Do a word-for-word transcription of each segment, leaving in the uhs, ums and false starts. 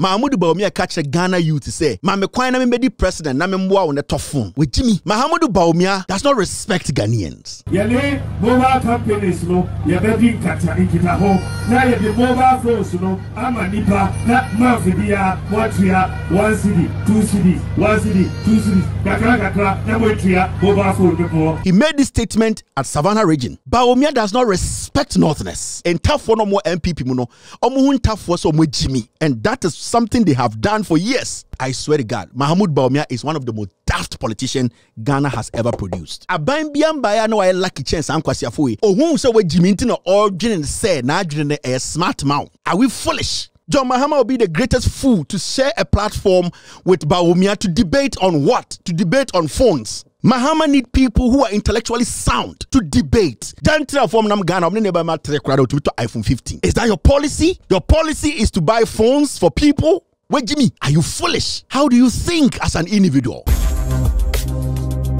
Mahamudu Bawumia catch a Ghana youth to say, Mame Kwana me made the president, na me mwa on the tough phone. With Jimmy, Mahamudu Bawumia does not respect Ghanaians. Yale mobile companies, no, Yabedding Katarikita home, now you have mobile phones, no, Amanipa, not Mafia, Watria, one city, two cities, one city, two cities, Kakakakra, Namotria, mobile phone. He made this statement at Savannah region. Bawumia does not respect Northness. And tough for no more M P P, no, Omuhun tough for so with Jimmy. And that is something they have done for years. I swear to God, Mahamudu Bawumia is one of the most daft politicians Ghana has ever produced. Aban biambaya no I lucky chance am kwasiafoi. Ohun so we jiminti no ordinary say na adwene a smart mouth. Are we foolish? John Mahama will be the greatest fool to share a platform with Bawumia to debate on what? To debate on phones. Mahama need people who are intellectually sound to debate. Don't tell from Ghana, I'm never met to iPhone fifteen. Is that your policy? Your policy is to buy phones for people? Wait, Jimmy, are you foolish? How do you think as an individual?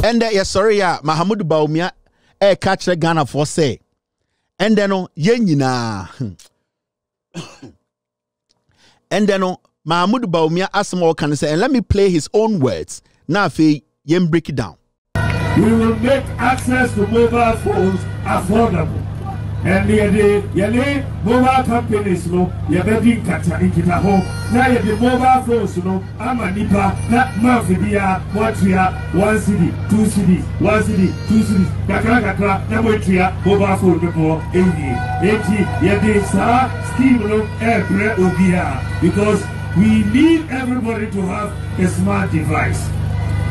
And then, yeah, sorry, yeah, Mahamudu Bawumia, eh, catch the Ghana for say. And then, oh, yeah, and then, oh, Mahamudu Bawumia asked him all can say, and let me play his own words. Now, if he, yen break it down. We will make access to mobile phones affordable. And the yale mobile companies, no, Yabedding Katarikita home, now you have mobile phones, no, Amanipa, not Mafia, Watria, one city, two cities, one city, two cities, Kakakakra, Namotria, mobile phone more, eighty, eighty, Yade, Sar, Scheme, no, Air, Obi, because we need everybody to have a smart device.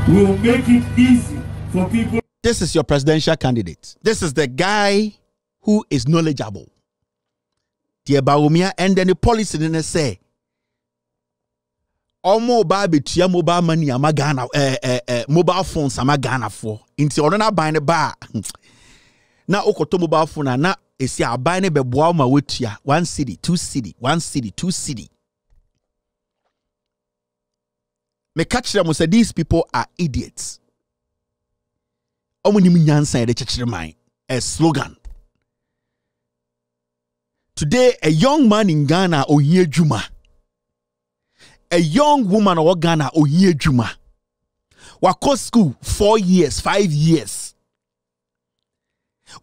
We will make it easy for people. This is your presidential candidate. This is the guy who is knowledgeable. Dear Bawumia, and then the policy didn't say, "Omo baby, tia mobile money amagana, eh eh eh, mobile phones amagana for." Inti orona buy ne ba. Na okoto mobile phone na esi buy ne be boa ma wetia. One city, two city, one city, two city. Me catch them and say, these people are idiots. A slogan. Today, a young man in Ghana oye juma. A young woman in Ghana oye juma. Wako school four years, five years.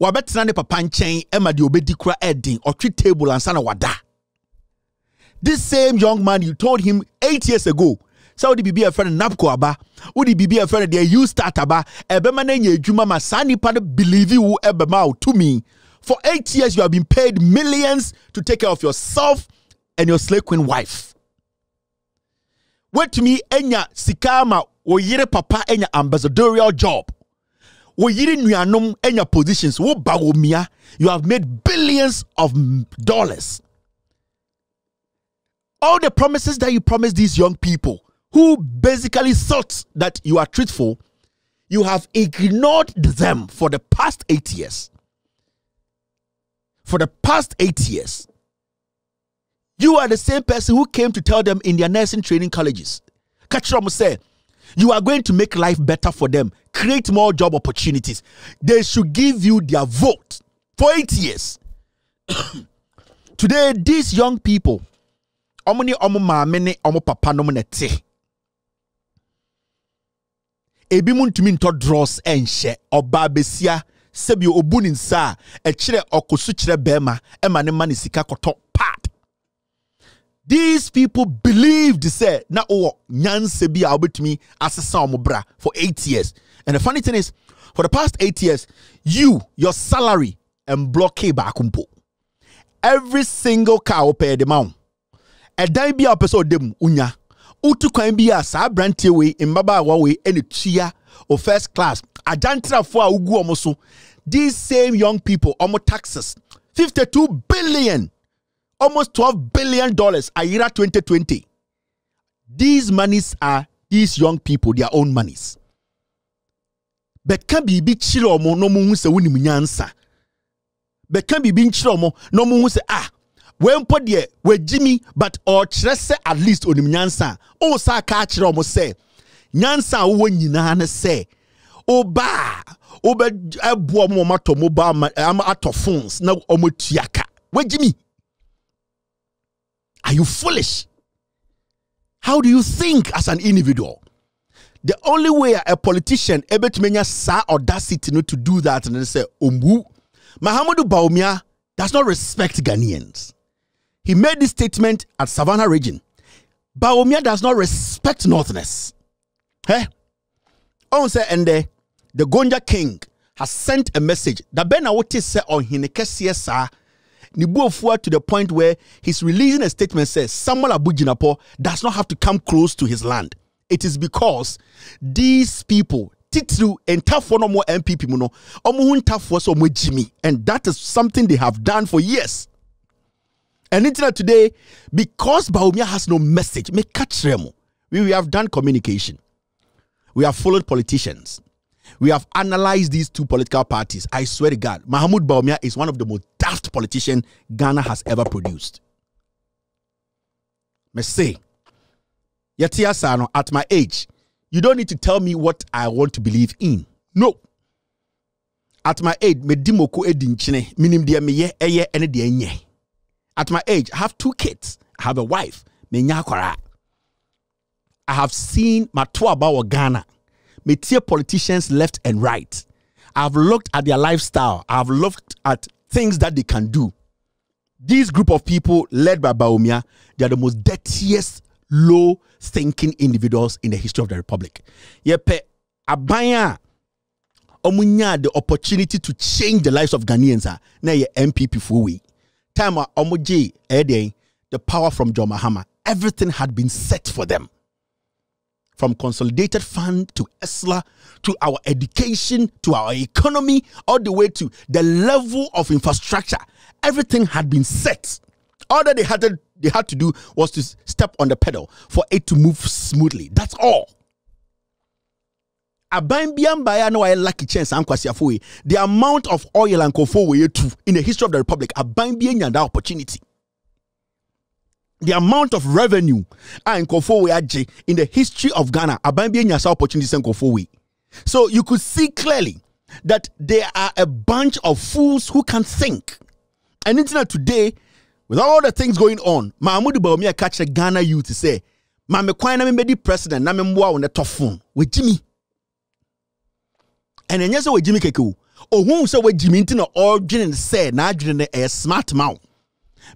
Wabetinane papanchen ema di obedikura edin or three table and sana wada. This same young man you told him eight years ago. So would be a friend Napko Aba, would be a friend they use Tataba, a Bemane Juma Masani Pan believe you Ebemao to me. For eight years you have been paid millions to take care of yourself and your slave queen wife. Wait to me enya sikama wo yire papa enya ambassadorial job. Wo yire nuanum enya positions wo Bawumia, you have made billions of dollars. All the promises that you promised these young people, who basically thought that you are truthful, you have ignored them for the past eight years. For the past eight years. You are the same person who came to tell them in their nursing training colleges. Katram said, you are going to make life better for them. Create more job opportunities. They should give you their vote for eight years. Today, these young people, omuni omu maamene omu papa no munete. Ebi muntumi nto dross enhye oba besia sebi obunin sa echire okosu chire bema ema ne mane sika koto pat. These people believed say na o nyanse bi a obetumi asesa omu bra for eight years. And the funny thing is, for the past eight years, you your salary and blockade ba akumpo. Every single car opede maun. A dime be a person dem unya. Utu can be a sa brandy way in Baba Huawei any chia or first class. A jantra for Ugu Omoso. These same young people, almost taxes. fifty-two billion. Almost twelve billion dollars a year twenty twenty. These monies are these young people, their own monies. But can be big chilo mo no moon se wini munyansa. But can be big chilo mo no moon se ah. When podie we Jimmy, but or chresse at least on him nyansa. O sa catcher almost say, nyansa uwe nyinane say, o ba, o be a buomo mato mobile am out of phones now omotiaka. We Jimmy, are you foolish? How do you think as an individual? The only way a politician able to make sa audacity to do that and then say, Ombu, Mahamudu Bawumia does not respect Ghanaians. He made this statement at Savannah region. Bawumia does not respect Northerners. Hey? Onse ende, the Gonja King has sent a message that Ben Awoti said on Hinekesi sa Nibuofua to the point where he's releasing a statement says Samuel Abujinapo does not have to come close to his land. It is because these people, Titru and Tafo no more M P Pimuno, Omuhun Tafo so Jimmy, and that is something they have done for years. And internet today, because Bawumia has no message, me catch remo. We have done communication. We have followed politicians. We have analyzed these two political parties. I swear to God, Mahamudu Bawumia is one of the most daft politicians Ghana has ever produced. Me say, Yatia Sano, at my age, you don't need to tell me what I want to believe in. No. At my age, me dimoko edinchine, minim dia meye eye ene dia nye. At my age, I have two kids. I have a wife. Me nyakora. I have seen Matuaba Ghana. Me tier politicians left and right. I've looked at their lifestyle. I've looked at things that they can do. This group of people led by Bawumia, they are the most dirtiest, low-thinking individuals in the history of the republic. Yepe, abanya, omunya the opportunity to change the lives of Ghanaians. Na ye M P P fuwi. Time omuji ede the power from John Mahama. Everything had been set for them. From consolidated fund to E S L A, to our education, to our economy, all the way to the level of infrastructure. Everything had been set. All that they had to, they had to do was to step on the pedal for it to move smoothly. That's all. The amount of oil and kofo in the history of the republic, that opportunity. The amount of revenue in the history of Ghana, so you could see clearly that there are a bunch of fools who can think. And internet today, with all the things going on, Mahamudu Bawumia catch a Ghana youth to say, Mame Kwana me medi president, na me mwa on the tough phone. We Jimmy. And then yes, we Jimmy Keku. Oh, who say we Jimmy into all Jin say, na Jin a smart mouth.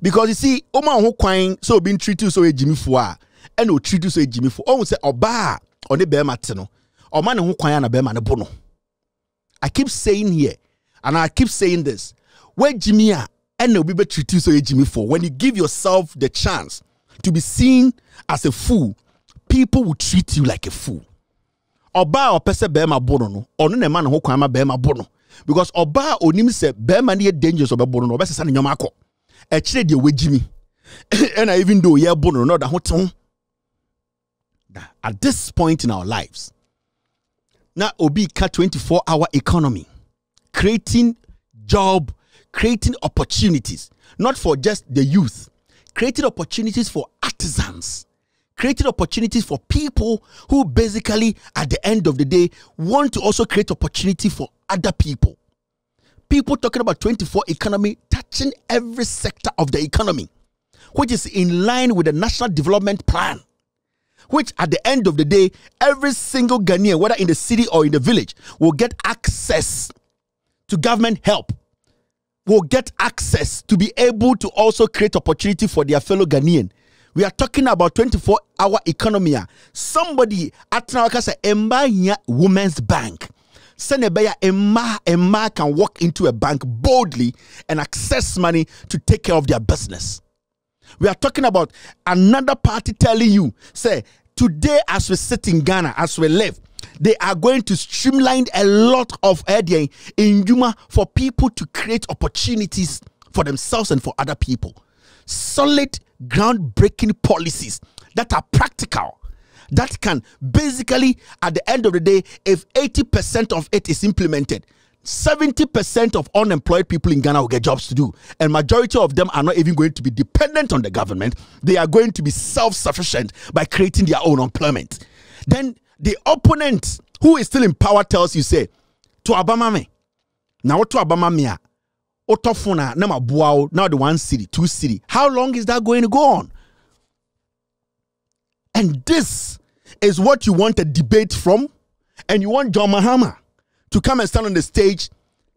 Because you see, Oma who crying, so being treated so a Jimmy Fua, and no treat you so a Jimmy Fu. Oh, say, Oba, on the bear matino, or man who crying a bear man a bono. I keep saying here, and I keep saying this, where Jimmy are. And no be treat you so Jimmy for when you give yourself the chance to be seen as a fool, people will treat you like a fool. Oba or pese bema bono, or no man who kwama bema bono. Because Oba or Nim said, Bema near dangerous of a bono, or best son in your marco. A trade your way, Jimmy. And I even though yeah bono, not the hot tongue. At this point in our lives, now Obi ka twenty-four hour economy, creating job. Creating opportunities, not for just the youth. Creating opportunities for artisans. Creating opportunities for people who basically, at the end of the day, want to also create opportunity for other people. People talking about twenty-four economy, touching every sector of the economy, which is in line with the National Development Plan, which at the end of the day, every single Ghanaian, whether in the city or in the village, will get access to government help. Will get access to be able to also create opportunity for their fellow Ghanaian. We are talking about twenty-four hour economy. Somebody at Nawakasa Emma Women's Bank. Senebeya Emma Emma can walk into a bank boldly and access money to take care of their business. We are talking about another party telling you, say, today as we sit in Ghana, as we live, they are going to streamline a lot of area in Juma for people to create opportunities for themselves and for other people. Solid, groundbreaking policies that are practical, that can basically, at the end of the day, if eighty percent of it is implemented, seventy percent of unemployed people in Ghana will get jobs to do. And majority of them are not even going to be dependent on the government. They are going to be self-sufficient by creating their own employment. Then the opponent who is still in power tells you, say, to Abamame. Now what to Abamame? Otofuna, Nama Buao, now the one city, two city. How long is that going to go on? And this is what you want a debate from, and you want John Mahama to come and stand on the stage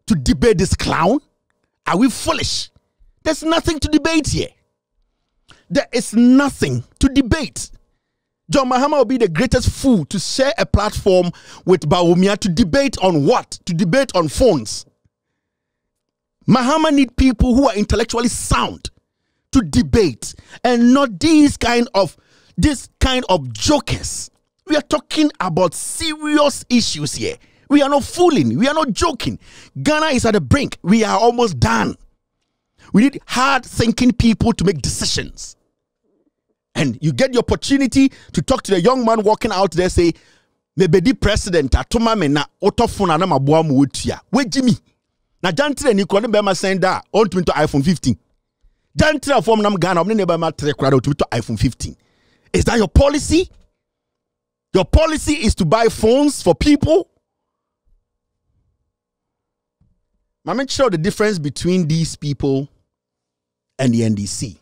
to debate this clown? Are we foolish? There's nothing to debate here. There is nothing to debate. John Mahama will be the greatest fool to share a platform with Bawumia to debate on what? To debate on phones. Mahama need people who are intellectually sound to debate, and not these kind of this kind of jokers. We are talking about serious issues here. We are not fooling. We are not joking. Ghana is at the brink. We are almost done. We need hard-thinking people to make decisions. And you get the opportunity to talk to the young man walking out there, say, Mebedi president, atuma me na otofuna na mabuwa muwetia. We Jimmy. Na jantile ni kwa nebe ma senda, on to iPhone fifteen. Jantile form nam Ghana, omne nebe ma trekurado to iPhone fifteen. Is that your policy? Your policy is to buy phones for people? I'm not sure the difference between these people and the N D C.